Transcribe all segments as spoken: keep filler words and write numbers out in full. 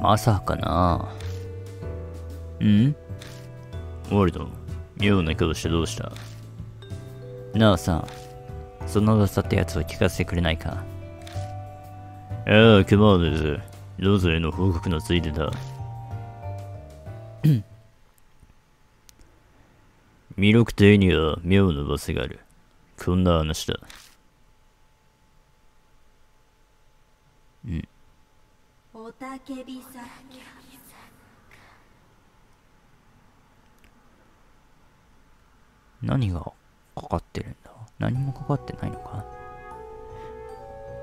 まさかな。ん？ウォルト、妙な顔してどうした？なあさ、その噂ってやつを聞かせてくれないか？ああ、クマーです。ローズへの報告のついでだ。弥勒邸には妙な噂がある。こんな話だ。うん。おたけびさん。何がかかってるんだ？何もかかってないのか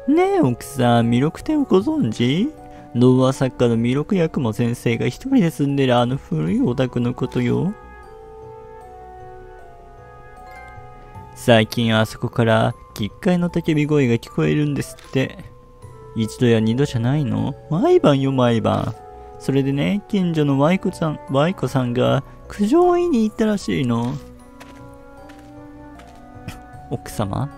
ねえ、奥さん、弥勒亭をご存知？童話作家の弥勒八雲先生が一人で住んでるあの古いお宅のことよ。最近あそこから奇怪の叫び声が聞こえるんですって。一度や二度じゃないの、毎晩よ、毎晩。それでね、近所のワイコさん、ワイコさんが苦情を言いに行ったらしいの。奥様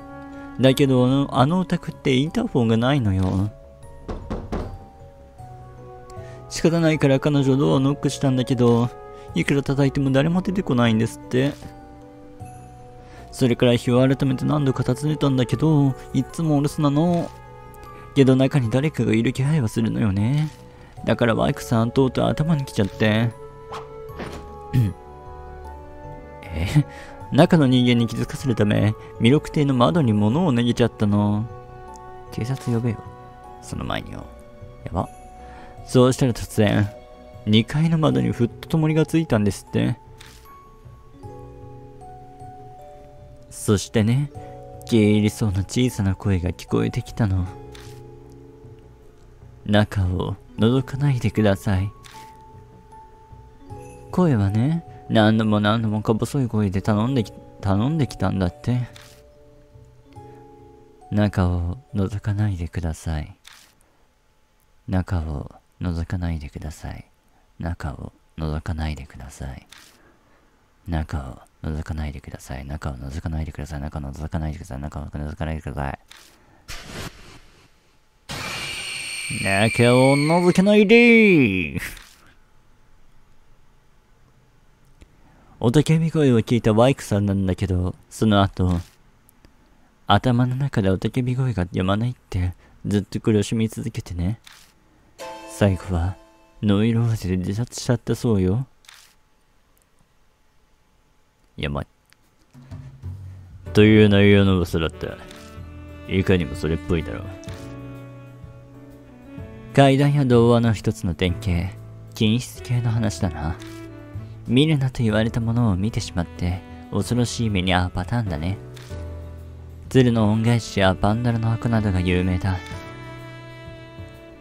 だけど、あの、あのお宅ってインターフォンがないのよ。仕方ないから彼女ドアをノックしたんだけど、いくら叩いても誰も出てこないんですって。それから日を改めて何度か訪ねたんだけど、いつもお留守なの。けど中に誰かがいる気配はするのよね。だからワイクさんとうとう頭に来ちゃってえ中の人間に気づかせるため、弥勒亭の窓に物を投げちゃったの。警察呼べよ。その前によ。やば。そうしたら突然、にかいの窓にふっとともりがついたんですって。そしてね、消え入りそうな小さな声が聞こえてきたの。中を覗かないでください。声はね、何度も何度もか細い声で頼んでき、頼んできたんだって。中を覗かないでください。中を覗かないでください。中を覗かないでください。中を覗かないでください。中を覗かないでください。中を覗かないでください。中を覗かないでください。中を覗かないでーおたけび声を聞いたワイクさんなんだけど、その後、頭の中でおたけび声がやまないって、ずっと苦しみ続けてね。最後は、ノイローゼで自殺しちゃったそうよ。やばい。という内容の噂だった。いかにもそれっぽいだろう。怪談や童話の一つの典型、禁止系の話だな。見るなと言われたものを見てしまって、恐ろしい目に遭うパターンだね。鶴の恩返しやパンダラの箱などが有名だ。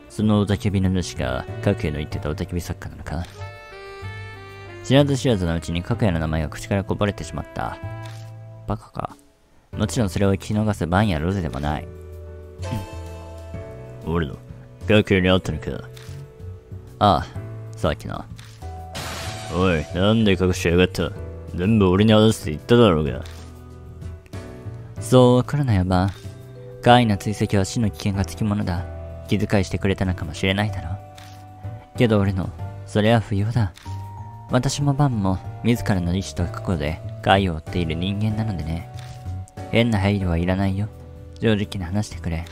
そのおたけびの主が、角栄の言ってたおたけび作家なのか。知らず知らずのうちに角栄の名前が口からこぼれてしまった。バカか。もちろんそれを聞き逃すバンやロゼでもない。俺の、角栄に会ったのか。ああ、さっきな。おい、なんで隠しやがった？全部俺に話して言っただろうが。そう来るな、やば。怪異な追跡は死の危険がつきものだ。気遣いしてくれたのかもしれないだろう。けど俺の、それは不要だ。私もバンも、自らの意志と覚悟で、怪異を追っている人間なのでね。変な配慮はいらないよ。正直に話してくれ。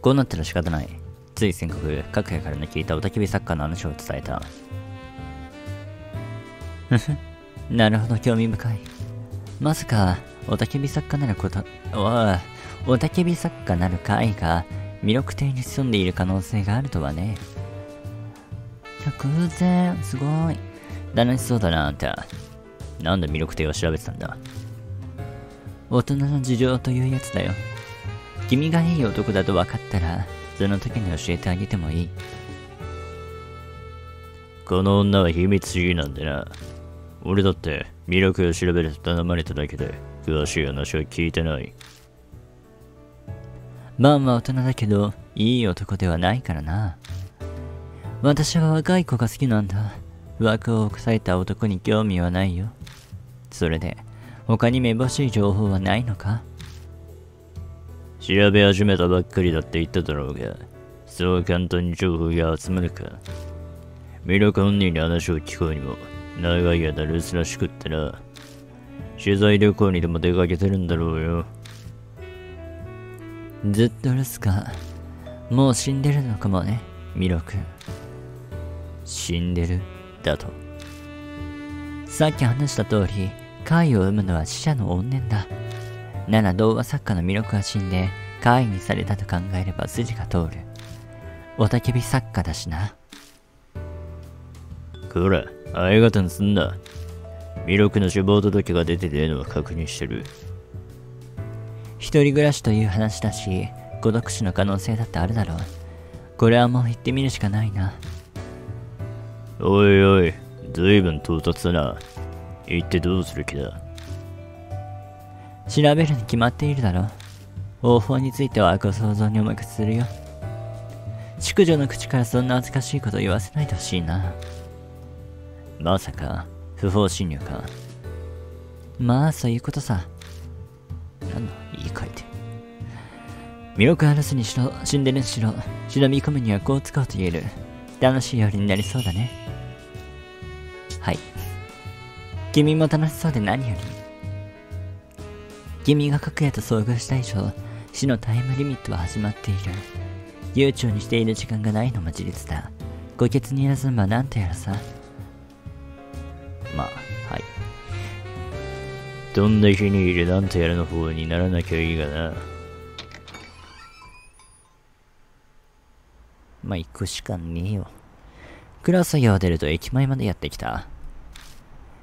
こうなったら仕方ない。つい先刻、各家からの聞いたおたけび作家の話を伝えた。ふふ、なるほど興味深い。まさか、おたけび作家なること、お、おたけび作家なる怪異が、弥勒亭に潜んでいる可能性があるとはね。偶然、すごい。楽しそうだな、あんた。なんで弥勒亭を調べてたんだ？大人の事情というやつだよ。君がいい男だと分かったら、その時に教えてあげてもいい。この女は秘密主義なんでな。俺だって弥勒を調べると頼まれただけで、詳しい話は聞いてない。バンは大人だけどいい男ではないからな。私は若い子が好きなんだ。枠を抑えた男に興味はないよ。それで他にめぼしい情報はないのか？調べ始めたばっかりだって言っただろうが、そう簡単に情報が集まるか。ミラカ本人に話を聞こうにも、長い間留守らしくってな。取材旅行にでも出かけてるんだろうよ。ずっと留守か。もう死んでるのかもね、ミラ君。死んでるだと。さっき話した通り、怪を生むのは死者の怨念だ。なら童話作家の弥勒が死んで怪にされたと考えれば筋が通る。おたけび作家だしな。こら、あいがたにすんな。弥勒の死亡届が出てねえのは確認してる。一人暮らしという話だし、孤独死の可能性だってあるだろう。これはもう言ってみるしかないな。おいおい、ずいぶん到達だな。言ってどうする気だ。調べるに決まっているだろう。方法についてはご想像にお任せするよ。淑女の口からそんな恥ずかしいこと言わせないでほしいな。まさか、不法侵入か。まあ、そういうことさ。何の言い換えて。弥勒は留守にしろ、死んでるにしろ、忍び込むにはこう使うと言える。楽しい夜になりそうだね。はい。君も楽しそうで何より。君が角屋と遭遇した以上、死のタイムリミットは始まっている。悠長にしている時間がないのも事実だ。ごけつに休むは何とやらさ。まあ、はい。どんな日にいる何とやらの方にならなきゃいいがな。まあ、行くしかねえよ。クラス家を出ると駅前までやってきた。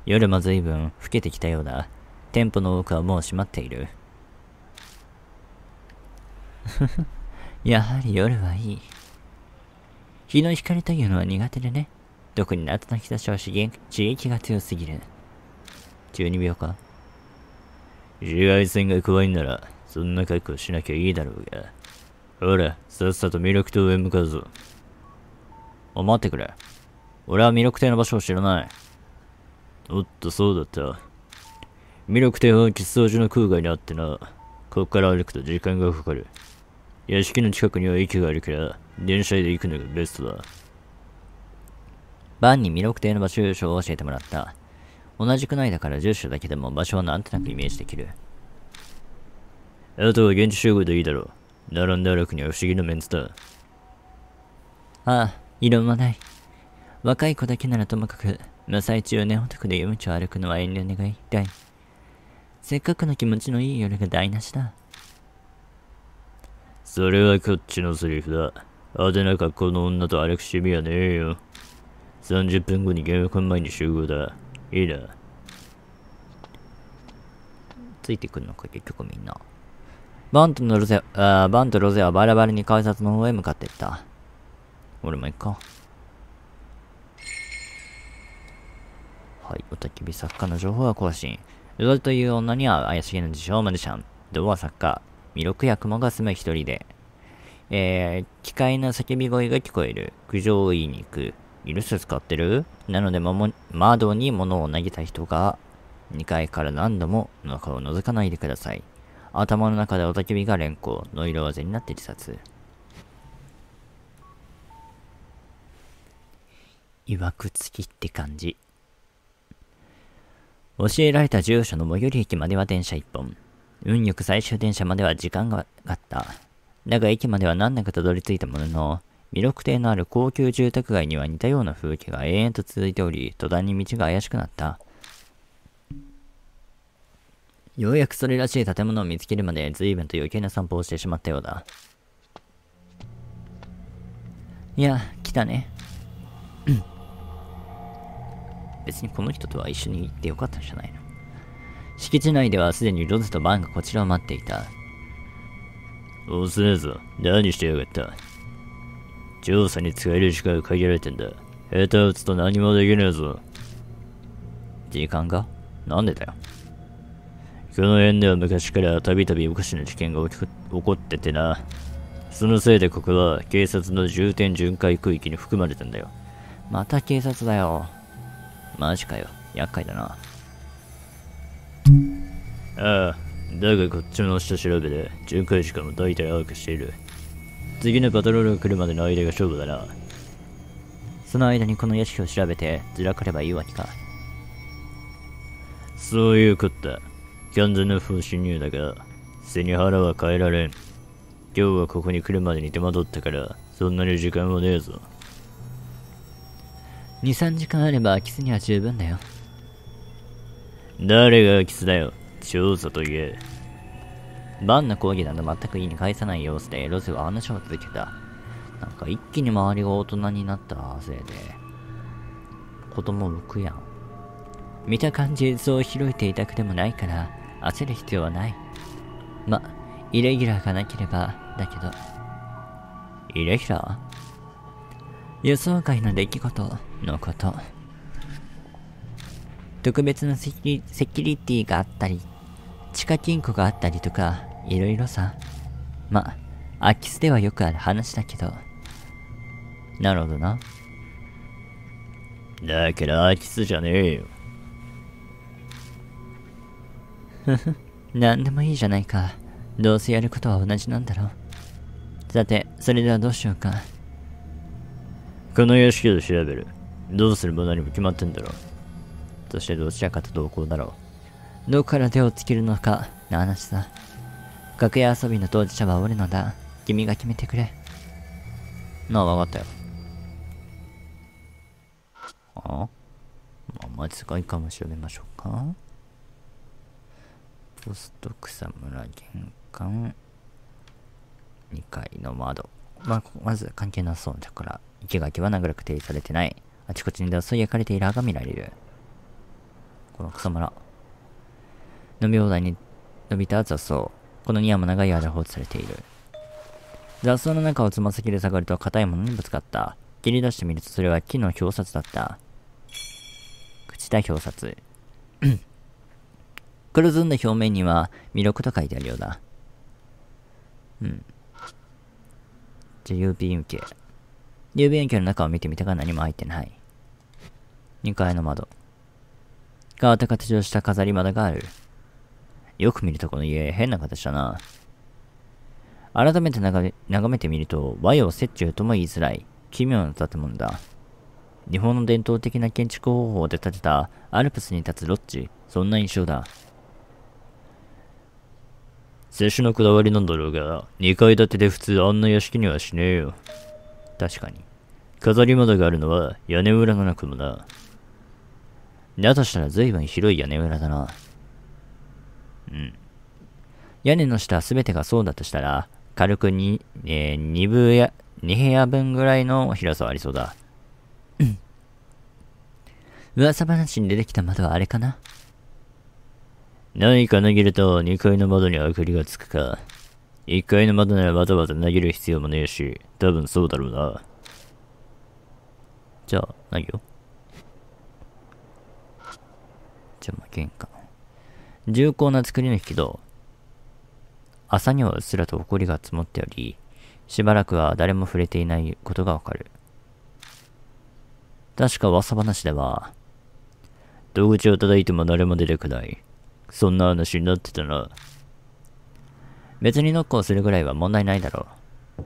夜も随分更けてきたようだ。店舗の多くはもう閉まっている。ふふ、やはり夜はいい。日の光というのは苦手でね。特に夏の日差しは刺激、刺激が強すぎる。じゅうにびょうか。紫外線が怖いなら、そんな格好しなきゃいいだろうが。ほら、さっさと弥勒島へ向かうぞ。お、待ってくれ。俺は弥勒亭の場所を知らない。おっと、そうだった。弥勒亭は吉祥寺の空外にあってな。ここから歩くと時間がかかる。屋敷の近くには駅があるから、電車で行くのがベストだ。晩に弥勒亭の場所を教えてもらった。同じくないだから住所だけでも場所はなんとなくイメージできる。あとは現地集合でいいだろう。並んで歩くには不思議なメンツだ。ああ、異論はない。若い子だけならともかく、無才中年男で夜道を歩くのは遠慮願いたい。せっかくの気持ちのいい夜が台無しだ。それはこっちのセリフだ。派手な格好の女と歩く趣味はねえよ。さんじゅっぷんごに玄関前に集合だ。いいな。ついてくるのか、結局みんな。バンとロゼ、あー、バンとロゼはバラバラに改札の方へ向かっていった。俺も行くか。はい、おたきび作家の情報は更新。ルドという女には怪しげな自称マジシャン。童話作家。弥勒や雲が住む一人で。えー、機械の叫び声が聞こえる。苦情を言いに行く。許す使ってるなのでもも、窓に物を投げた人が、にかいから何度も中を覗かないでください。頭の中で雄たけびが連行。ノイローゼになって自殺。いわくつきって感じ。教えられた住所の最寄り駅までは電車一本。運よく最終電車までは時間がかかった。だが駅までは難なくたどり着いたものの、弥勒亭のある高級住宅街には似たような風景が永遠と続いており、途端に道が怪しくなった。ようやくそれらしい建物を見つけるまで随分と余計な散歩をしてしまったようだ。いや、来たね。別にこの人とは一緒に行ってよかったんじゃないの。敷地内ではすでにロゼとバンがこちらを待っていた。遅えぞ。何してやがった。調査に使える時間が限られてんだ。下手打つと何もできねえぞ。時間が？なんでだよ。この辺では昔からたびたびおかしな事件が起こっててな。そのせいでここは警察の重点巡回区域に含まれたんだよ。また警察だよ。マジかよ。厄介だな。ああ、だがこっちの下調べで巡回時間も大体把握している。次のパトロールが来るまでの間が勝負だな。その間にこの屋敷を調べてずらかればいいわけか。そういうこった。完全な不信入だが背に腹は変えられん。今日はここに来るまでに手間取ったからそんなに時間はねえぞ。にさんじかんあれば空き巣には十分だよ。誰が空き巣だよ。調査と言え。バンの講義など全く意に介さない様子でロゼは話を続けた。なんか一気に周りが大人になったせいで子供ろくやん。見た感じそう広い邸宅でもないから焦る必要はない。ま、イレギュラーがなければだけど。イレギュラー？予想外の出来事のこと。特別なセキュリティがあったり地下金庫があったりとかいろいろさ。ま、空き巣ではよくある話だけど。なるほどな。だけど空き巣じゃねえよ。ふふ、なんでもいいじゃないか。どうせやることは同じなんだろう。さて、それではどうしようか。この屋敷を調べる。どうするも何も決まってんだろう。そしてどちらかと同行だろう。どこから手をつけるのか、な話さ。楽屋遊びの当事者は俺のだ。君が決めてくれ。なあ、わかったよ。あ、まあ、間違いかもしれましょうか。ポスト草むら玄関にかいの窓。まあ、まず関係なそうだから生垣は長らく定義されてない。あちこちに脱走焼かれている歯が見られる。この草むら飲み放題に伸びた雑草。このに羽も長い矢で放置されている。雑草の中をつま先で下がると硬いものにぶつかった。切り出してみるとそれは木の表札だった。朽ちた表札黒ずんだ表面には魅力と書いてあるようだ。うん。じゃあ郵便受け。郵便受けの中を見てみたが何も入ってない。にかいの窓。変わった形をした飾り窓がある。よく見るとこの家、変な形だな。改めて眺めてみると、和洋折衷とも言いづらい、奇妙な建物だ。日本の伝統的な建築方法で建てたアルプスに立つロッジ、そんな印象だ。接種のこだわりなんだろうが、にかい建てで普通あんな屋敷にはしねえよ。確かに。飾り窓があるのは屋根裏の中もな。だとしたら随分広い屋根裏だな。うん。屋根の下すべてがそうだとしたら、軽くに、えー、に部屋、に部屋分ぐらいの広さはありそうだ。噂話に出てきた窓はあれかな。何か投げるとにかいの窓に明かりがつくか。いっかいの窓ならわざわざ投げる必要もねえし、多分そうだろうな。じゃあ、ないよ。じゃあ、まあ、玄関。重厚な作りの引き戸。朝にはうっすらと埃が積もっており、しばらくは誰も触れていないことがわかる。確か噂話では、戸口を叩いても誰も出てこない。そんな話になってたな。別にノックをするぐらいは問題ないだろう。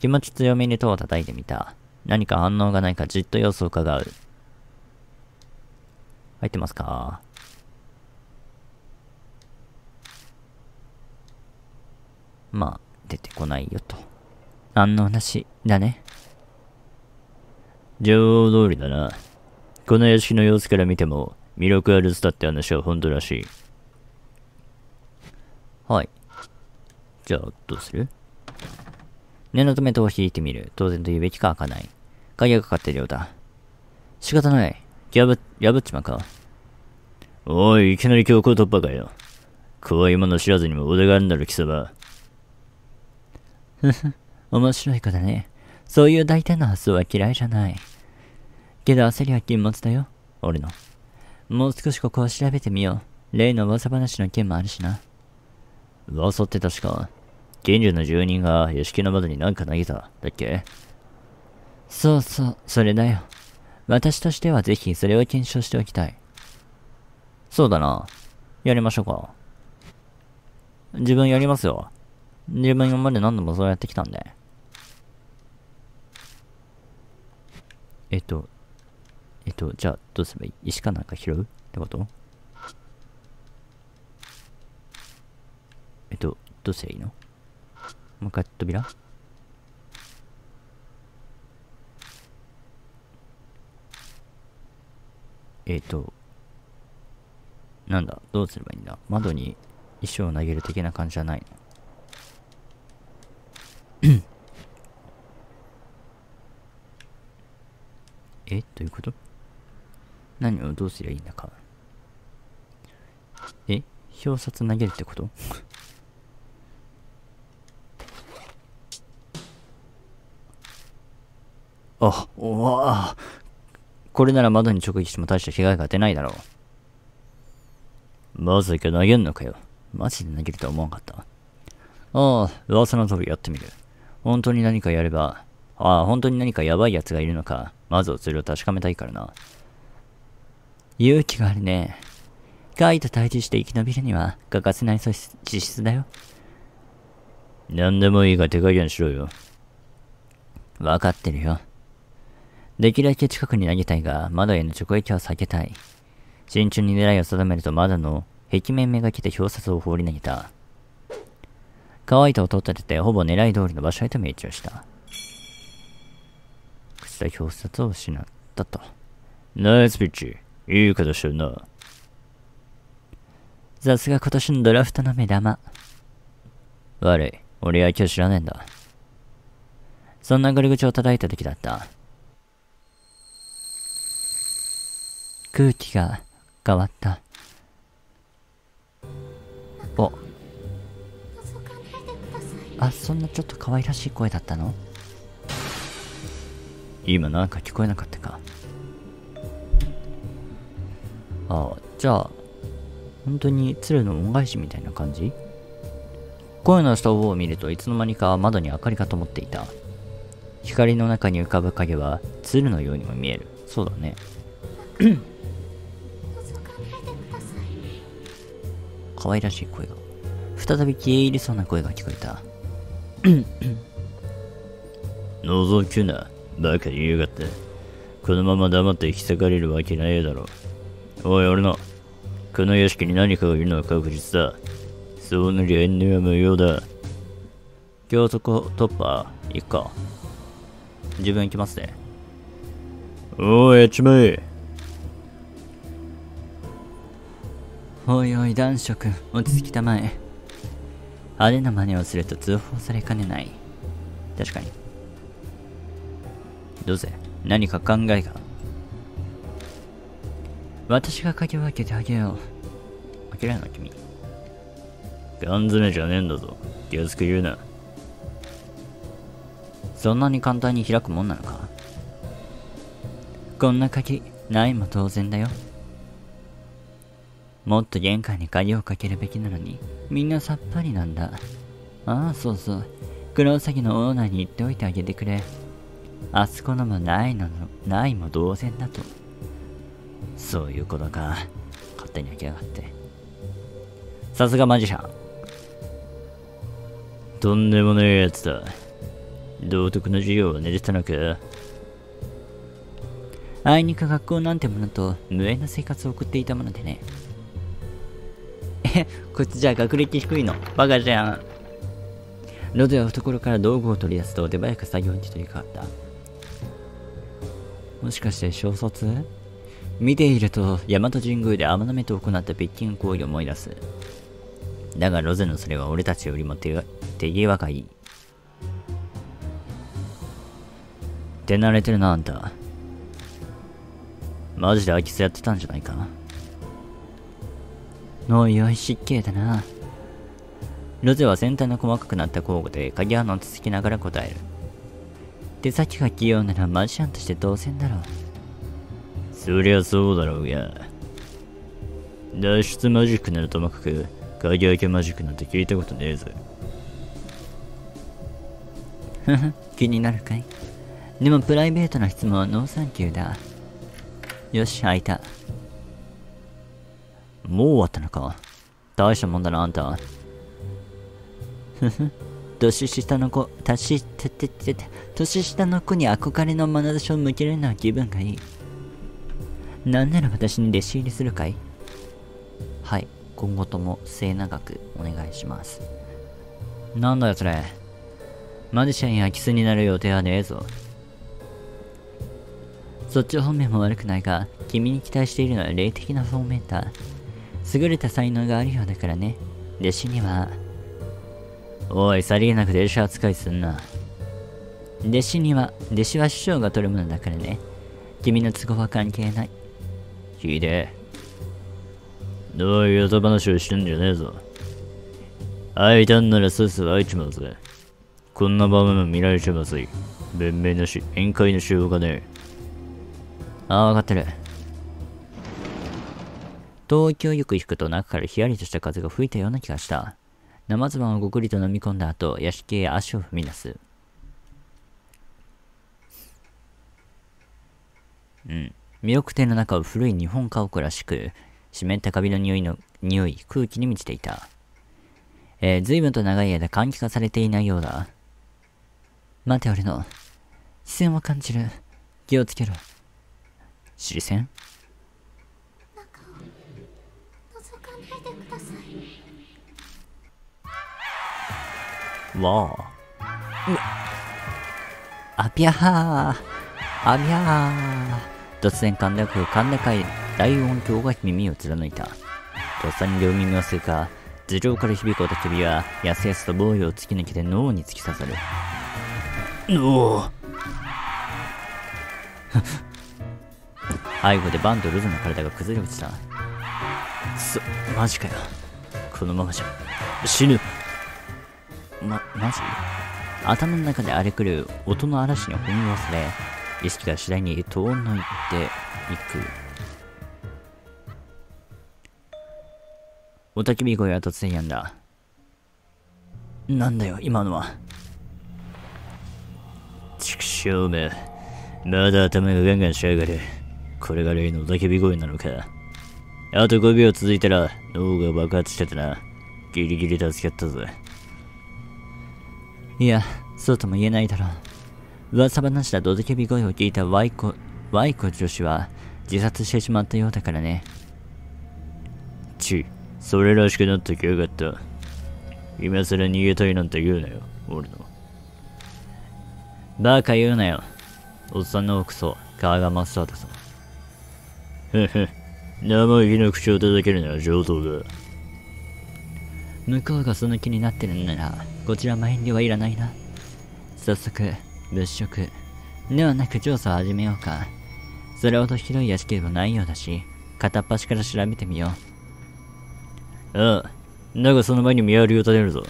気持ち強めに戸を叩いてみた。何か反応がないかじっと様子を伺う。入ってますか？まあ、出てこないよと。反応なしだね。情報通りだな。この屋敷の様子から見ても、魅力あるスタって話は本当らしい。はい。じゃあ、どうする？念のため戸を引いてみる。当然と言うべきか開かない。鍵がかかっているようだ。仕方ない。破、破っちまうか。おい、いきなり強行突破かよ。怖いもの知らずにもお手があるんだろ、貴様。ふふ、面白い子だね。そういう大胆な発想は嫌いじゃない。けど焦りは禁物だよ、俺の。もう少しここを調べてみよう。例の噂話の件もあるしな。噂って確か、近所の住人が屋敷の窓に何か投げた、だっけ？そうそう、それだよ。私としてはぜひそれを検証しておきたい。そうだな。やりましょうか。自分やりますよ。自分今まで何度もそうやってきたんで。えっと、えっと、じゃあどうすればいい？石かなんか拾うってこと？えっと、どうすればいいの？もう一回扉？えっと、なんだ、どうすればいいんだ？窓に石を投げる的な感じじゃないの？え？どういうこと？何をどうすりゃいいんだか。え？表札投げるってこと？あ、おわあ。これなら窓に直撃しても大した被害が出ないだろう。まさか投げんのかよ。マジで投げるとは思わなかった。ああ、噂の通りやってみる。本当に何かやれば、ああ、本当に何かやばいやつがいるのか。まずはそれを確かめたいからな。勇気があるね。ガイと対峙して生き延びるには欠かせない素質だよ。何でもいいが手加減しろよ。分かってるよ。できるだけ近くに投げたいが、窓への直撃は避けたい。慎重に狙いを定めると窓の壁面めがけて表札を放り投げた。乾いた音を立てて、ほぼ狙い通りの場所へと命中した。表札を失ったと。ナイスピッチ、いい形してるな。さすが今年のドラフトの目玉。悪い、俺野球知らねえんだ。そんなぐるぐちを叩いた時だった。空気が変わった。お。あ、そんなちょっと可愛らしい声だったの？今なんか聞こえなかったか。ああ、じゃあ、本当に鶴の恩返しみたいな感じ？声の下を見るといつの間にか窓に明かりが灯っていた。光の中に浮かぶ影は鶴のようにも見える。そうだね。可愛らしい声が。再び消え入りそうな声が聞こえた。覗くな。バカ言いやがって。このまま黙って引き裂かれるわけないだろう。おい、俺の。この屋敷に何かがいるのは確実だ。そうなりゃ遠慮は無用だ。強速突破、行くか。自分行きますね。おい、やっちまえ。おいおい、男色、落ち着きたまえ。派手な真似をすると通報されかねない。確かに。どうせ何か考えが。私が鍵を開けてあげよう。開けないの君。缶詰じゃねえんだぞ。気安く言うな。そんなに簡単に開くもんなのか。こんな鍵ないも当然だよ。もっと玄関に鍵をかけるべきなのに、みんなさっぱりなんだ。ああ、そうそう。黒ウサギのオーナーに言っておいてあげてくれ。あそこのもないのないも同然だと。そういうことか。勝手に開けやがって。さすがマジシャン。とんでもねえやつだ。道徳の授業はねじたのか。あいにく学校なんてものと無縁な生活を送っていたものでね。え、こっちじゃ学歴低いの。バカじゃん。ロデは懐から道具を取り出すと手早く作業に取り掛かった。もしかして小卒？見ていると、大和神宮で天の目と行ったピッキング行為を思い出す。だが、ロゼのそれは俺たちよりも手際がいい。手慣れてるな、あんた。マジで空き巣やってたんじゃないか。おいおい、失敬だな。ロゼは先端の細かくなった工具で鍵穴をつつきながら答える。手先が器用ならマジシャンとして当然だろう。そりゃそうだろうが。脱出マジックならともかく、鍵開けマジックなんて聞いたことねえぜ。ふふ、気になるかい。でもプライベートな質問はノーサンキューだ。よし、開いた。もう終わったのか。大したもんだな、あんた。ふふ、年下の子、年下の子に憧れの眼差しを向けるのは気分がいい。なんなら私に弟子入りするかい？はい、今後とも末永くお願いします。なんだよそれ。マジシャンやキスになる予定はねえぞ。そっち方面も悪くないが、君に期待しているのは霊的な方面だ。優れた才能があるようだからね。弟子には。おい、さりげなく弟子扱いすんな。弟子には、弟子は師匠が取るものだからね。君の都合は関係ない。ひでえ。どういう後話をしてんじゃねえぞ。あいたんならそろそろ開いちまうぜ。こんな場面も見られちゃまずい。弁明なし、宴会のしようがねえ。ああ、わかってる。東京よく引くと中からひやりとした風が吹いたような気がした。生唾をごくりと飲み込んだ後、屋敷へ足を踏み出す。うん。魅力亭の中は古い日本家屋らしく、湿ったカビの匂いの、匂い、空気に満ちていた。えー、随分と長い間換気がされていないようだ。待て、俺の。視線を感じる。気をつけろ。視線？わあ。あぴゃはー。あびゃー。突然、甲高、甲高い大音響が耳を貫いた。とっさに両耳をするか、頭上から響く音首は、やすやすと防御を突き抜けて脳に突き刺さる。おお背後でバンとルズの体が崩れ落ちた。そ、マジかよ。このままじゃ、死ぬ。ま、マジ？頭の中で荒れ狂う音の嵐に翻弄され、意識が次第に遠のいていく。おたきび声は突然やんだ。なんだよ、今のは。ちくしょうめ。まだ頭がガンガンしやがる。これが例のおたきび声なのか。あとごびょう続いたら脳が爆発してたな。ギリギリ助かったぜ。いや、そうとも言えないだろう。噂話だとドキビ声を聞いたワイコ、ワイコ女子は自殺してしまったようだからね。ち、それらしくなってきやがった。今更逃げたいなんて言うなよ、俺の。バカ言うなよ。おっさんの奥そう、顔が真っ青だぞ。ふふ、生意気な口を叩けるなら上等だ。向こうがその気になってるんなら、こちらも遠慮はいらないな。早速、物色ではなく調査を始めようか。それほど広い屋敷でもないようだし、片っ端から調べてみよう。ああ、だがその前に見張りを立てるぞ。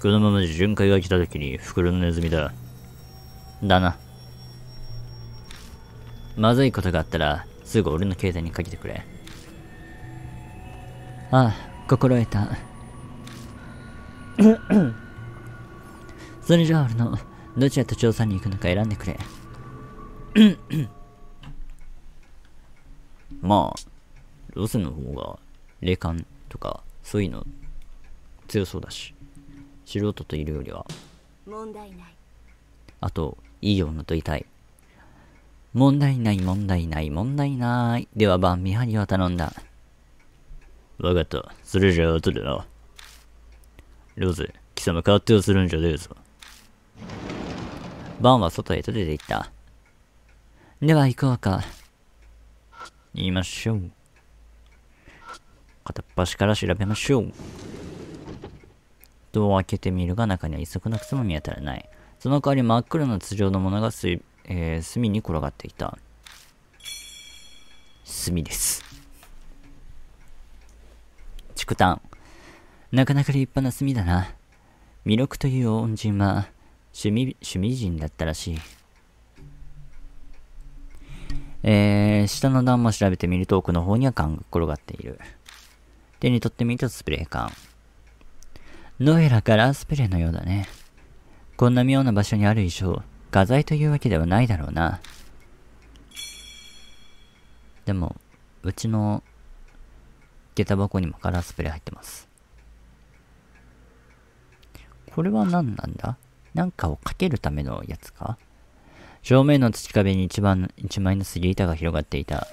このままじゃ巡回が来た時に袋のネズミだ。だな。まずいことがあったら、すぐ俺の携帯にかけてくれ。ああ、心得た。それじゃあ俺のどちらと調査に行くのか選んでくれ。まあロスの方が霊感とかそういうの強そうだし、素人といるよりは問題ない。あといいようなと言いたい。問題ない問題ない問題ない。では晩見張りを頼んだ。わかった。それじゃあ後でな。ロズ、貴様勝手をするんじゃねえぞ。バンは外へと出て行った。では行こうか。言いましょう。片っ端から調べましょう。ドアを開けてみるが中には一足の靴も見当たらない。その代わり真っ黒な筒状のものがす、えー、隅に転がっていた。隅です。竹炭。なかなか立派な炭だな。弥勒という恩人は趣味、趣味人だったらしい。えー、下の段も調べてみると奥の方には缶が転がっている。手に取ってみるとスプレー缶。どうやらカラースプレーのようだね。こんな妙な場所にある以上、画材というわけではないだろうな。でも、うちの下駄箱にもカラースプレー入ってます。これは何なんだ？なんかをかけるためのやつか？正面の土壁に一番、一枚のすり板が広がっていた。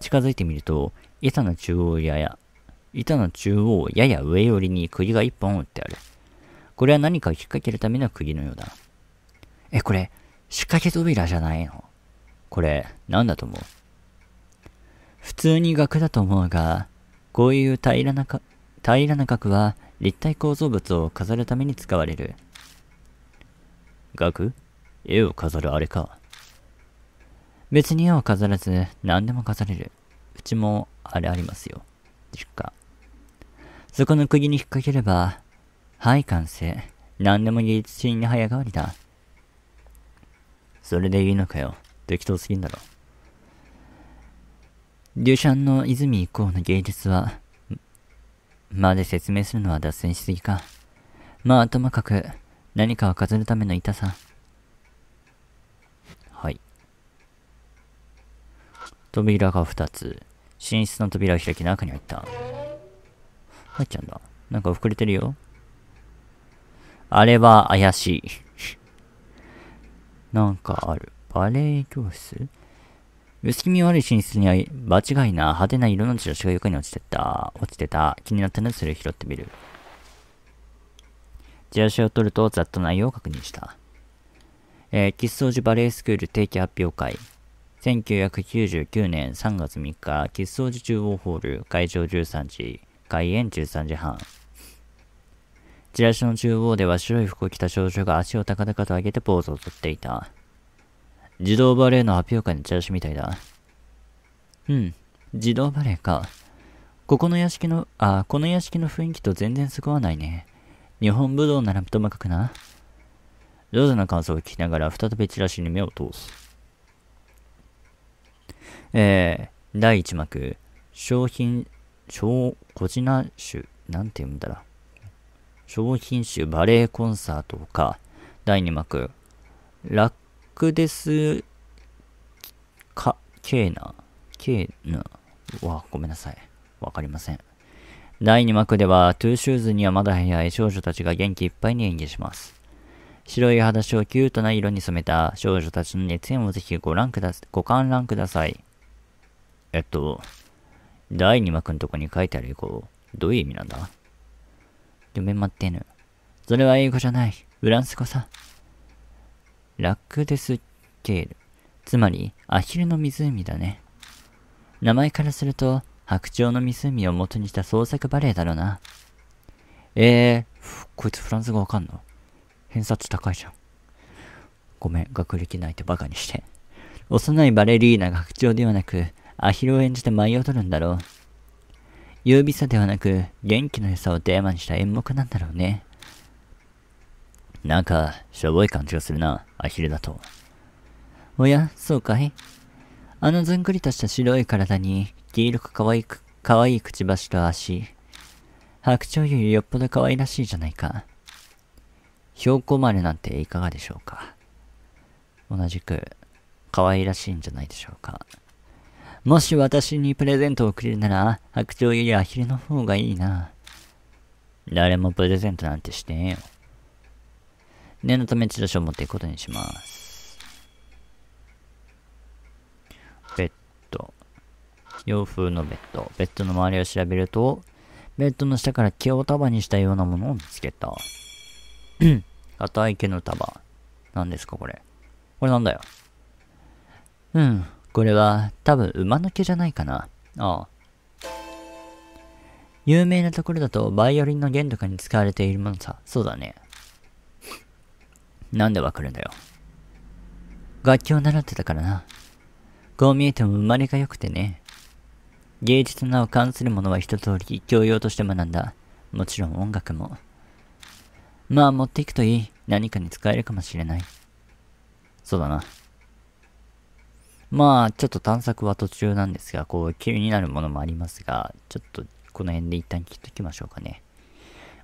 近づいてみると、板の中央やや、板の中央やや上寄りに釘が一本打ってある。これは何かを引っ掛けるための釘のようだ。え、これ、仕掛け扉じゃないの？これ、なんだと思う？普通に額だと思うが、こういう平らなか、平らな額は立体構造物を飾るために使われる。額？絵を飾るあれか。別に絵を飾らず、何でも飾れる。うちも、あれありますよ。実家。そこの釘に引っ掛ければ、はい、完成。何でも芸術品に早変わりだ。それでいいのかよ。適当すぎんだろ。デュシャンの泉以降の芸術は、まで説明するのは脱線しすぎか。まあ、ともかく、何かを飾るための板さ。はい。扉がふたつ。寝室の扉を開き中に入った。入っちゃうんだ。なんか膨れてるよ。あれは怪しい。なんかある。バレエ教室？薄気味悪い寝室には場違いな派手な色のチラシが床に落ちてった。落ちてた。気になったのでそれを拾ってみる。チラシを取るとざっと内容を確認した。えー、吉祥寺バレエスクール定期発表会。せんきゅうひゃくきゅうじゅうきゅうねんさんがつみっか、吉祥寺中央ホール、会場じゅうさんじ、開演じゅうさんじはん。チラシの中央では白い服を着た少女が足を高々と上げてポーズをとっていた。児童バレエの発表会のチラシみたいだ。うん、児童バレエか。ここの屋敷の、あ、この屋敷の雰囲気と全然すごわないね。日本武道ならともかくな。上手な感想を聞きながら再びチラシに目を通す。えー、だいいちまく、商品、小、こじな種、なんて読むんだら。商品種バレエコンサートか。だいにまく、ラックデス、か、ケーナ、ケーナ、わ、ごめんなさい。わかりません。だいにまくでは、トゥーシューズにはまだ早い少女たちが元気いっぱいに演技します。白い裸足をキュートな色に染めた少女たちの熱演をぜひご覧くださ、ご観覧ください。えっと、だいにまくのとこに書いてある英語、どういう意味なんだ？読めまってぬ。それは英語じゃない。フランス語さ。ラクデスケール。つまり、アヒルの湖だね。名前からすると、白鳥の湖を元にした創作バレエだろうな。えー、こいつフランス語わかんの？偏差値高いじゃん。ごめん、学歴ないとバカにして。幼いバレリーナが白鳥ではなく、アヒルを演じて舞い踊るんだろう。優美さではなく、元気の良さをテーマにした演目なんだろうね。なんか、しょぼい感じがするな、アヒルだと。おや、そうかい？あのずんぐりとした白い体に、黄色く可愛く、可愛いくちばしと足。白鳥よりよっぽど可愛らしいじゃないか。標高丸なんていかがでしょうか。同じく、可愛らしいんじゃないでしょうか。もし私にプレゼントをくれるなら、白鳥よりアヒルの方がいいな。誰もプレゼントなんてしてねえよ。念のためチラシを持っていくことにします。ベッド。洋風のベッド。ベッドの周りを調べると、ベッドの下から毛を束にしたようなものを見つけた。硬い毛の束。何ですかこれ。これなんだよ。うん。これは、多分馬の毛じゃないかな。ああ。有名なところだと、バイオリンの弦とかに使われているものさ。そうだね。なんでわかるんだよ。楽器を習ってたからな。こう見えても生まれが良くてね。芸術など関するものは一通り教養として学んだ。もちろん音楽も。まあ持っていくといい。何かに使えるかもしれない。そうだな。まあちょっと探索は途中なんですが、こう気になるものもありますが、ちょっとこの辺で一旦切っときましょうかね。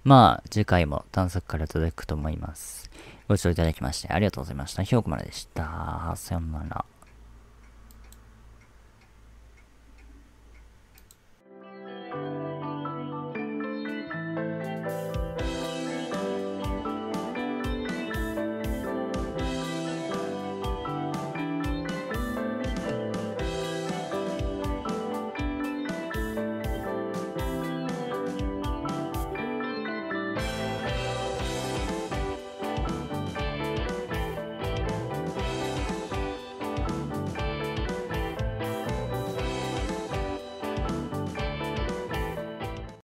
まあ次回も探索から続くと思います。ご視聴いただきましてありがとうございました。ひよこまるでした。さようなら。